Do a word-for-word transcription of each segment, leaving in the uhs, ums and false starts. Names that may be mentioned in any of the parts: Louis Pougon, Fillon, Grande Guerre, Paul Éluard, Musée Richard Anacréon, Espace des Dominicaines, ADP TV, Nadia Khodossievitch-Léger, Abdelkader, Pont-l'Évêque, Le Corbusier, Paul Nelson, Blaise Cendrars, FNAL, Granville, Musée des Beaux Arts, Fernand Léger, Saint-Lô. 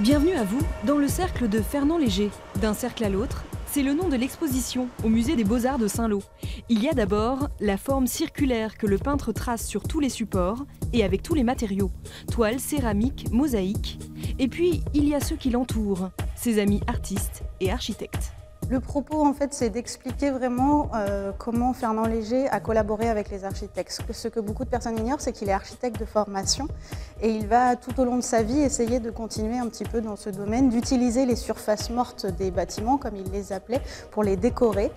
Bienvenue à vous dans le cercle de Fernand Léger. D'un cercle à l'autre, c'est le nom de l'exposition au musée des Beaux-Arts de Saint-Lô. Il y a d'abord la forme circulaire que le peintre trace sur tous les supports et avec tous les matériaux, toiles, céramiques, mosaïques. Et puis, il y a ceux qui l'entourent, ses amis artistes et architectes. Le propos, en fait, c'est d'expliquer vraiment euh, comment Fernand Léger a collaboré avec les architectes. Ce que beaucoup de personnes ignorent, c'est qu'il est architecte de formation et il va tout au long de sa vie essayer de continuer un petit peu dans ce domaine, d'utiliser les surfaces mortes des bâtiments, comme il les appelait, pour les décorer.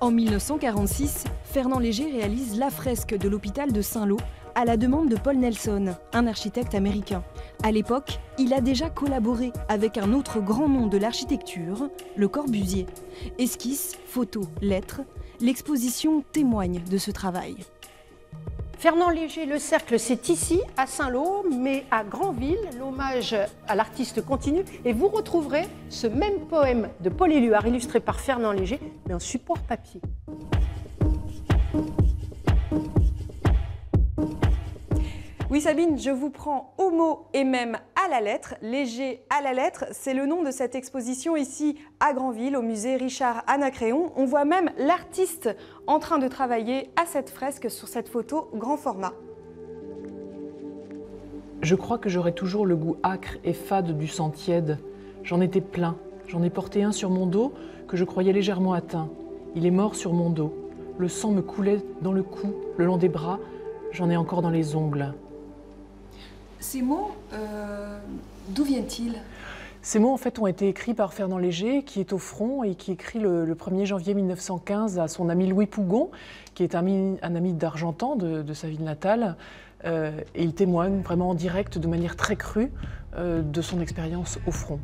En mille neuf cent quarante-six, Fernand Léger réalise la fresque de l'hôpital de Saint-Lô à la demande de Paul Nelson, un architecte américain. À l'époque, il a déjà collaboré avec un autre grand nom de l'architecture, Le Corbusier. Esquisses, photos, lettres, l'exposition témoigne de ce travail. Fernand Léger, le cercle, c'est ici, à Saint-Lô, mais à Granville. L'hommage à l'artiste continue et vous retrouverez ce même poème de Paul Éluard, illustré par Fernand Léger, mais en support papier. Oui Sabine, je vous prends au mot et même à la lettre. Léger à la lettre, c'est le nom de cette exposition ici à Granville, au musée Richard Anacréon. On voit même l'artiste en train de travailler à cette fresque sur cette photo grand format. Je crois que j'aurai toujours le goût acre et fade du sang tiède. J'en étais plein. J'en ai porté un sur mon dos que je croyais légèrement atteint. Il est mort sur mon dos. Le sang me coulait dans le cou, le long des bras. J'en ai encore dans les ongles. Ces mots, euh, d'où viennent-ils? Ces mots, en fait, ont été écrits par Fernand Léger, qui est au front et qui écrit le, le premier janvier mille neuf cent quinze à son ami Louis Pougon, qui est un, un ami d'Argentan, de, de sa ville natale. Euh, et il témoigne vraiment en direct, de manière très crue, euh, de son expérience au front.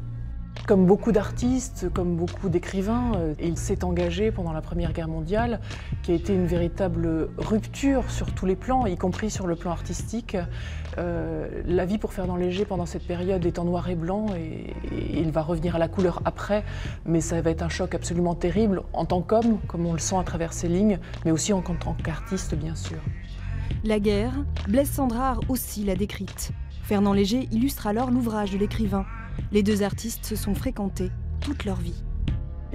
Comme beaucoup d'artistes, comme beaucoup d'écrivains, euh, il s'est engagé pendant la Première Guerre mondiale, qui a été une véritable rupture sur tous les plans, y compris sur le plan artistique. Euh, la vie pour Fernand Léger pendant cette période est en noir et blanc et, et il va revenir à la couleur après, mais ça va être un choc absolument terrible en tant qu'homme, comme on le sent à travers ses lignes, mais aussi en tant qu'artiste, bien sûr. La guerre, Blaise Cendrars aussi l'a décrite. Fernand Léger illustre alors l'ouvrage de l'écrivain. Les deux artistes se sont fréquentés toute leur vie.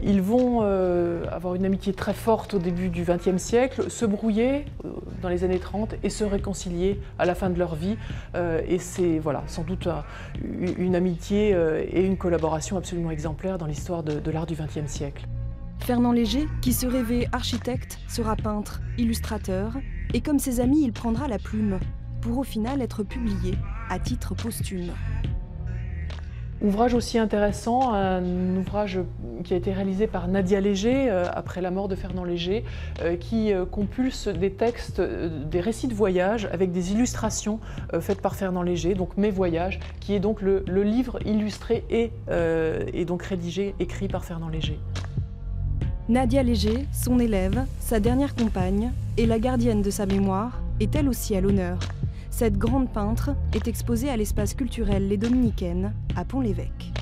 Ils vont euh, avoir une amitié très forte au début du vingtième siècle, se brouiller euh, dans les années trente et se réconcilier à la fin de leur vie. Euh, et c'est voilà, sans doute un, une amitié euh, et une collaboration absolument exemplaires dans l'histoire de, de l'art du vingtième siècle. Fernand Léger, qui se rêvait architecte, sera peintre, illustrateur. Et comme ses amis, il prendra la plume pour au final être publié à titre posthume. Ouvrage aussi intéressant, un ouvrage qui a été réalisé par Nadia Léger, euh, après la mort de Fernand Léger, euh, qui euh, compulse des textes, euh, des récits de voyage avec des illustrations euh, faites par Fernand Léger, donc Mes Voyages, qui est donc le, le livre illustré et, euh, et donc rédigé, écrit par Fernand Léger. Nadia Léger, son élève, sa dernière compagne et la gardienne de sa mémoire, est elle aussi à l'honneur. Cette grande peintre est exposée à l'espace culturel Les Dominicaines à Pont-l'Évêque.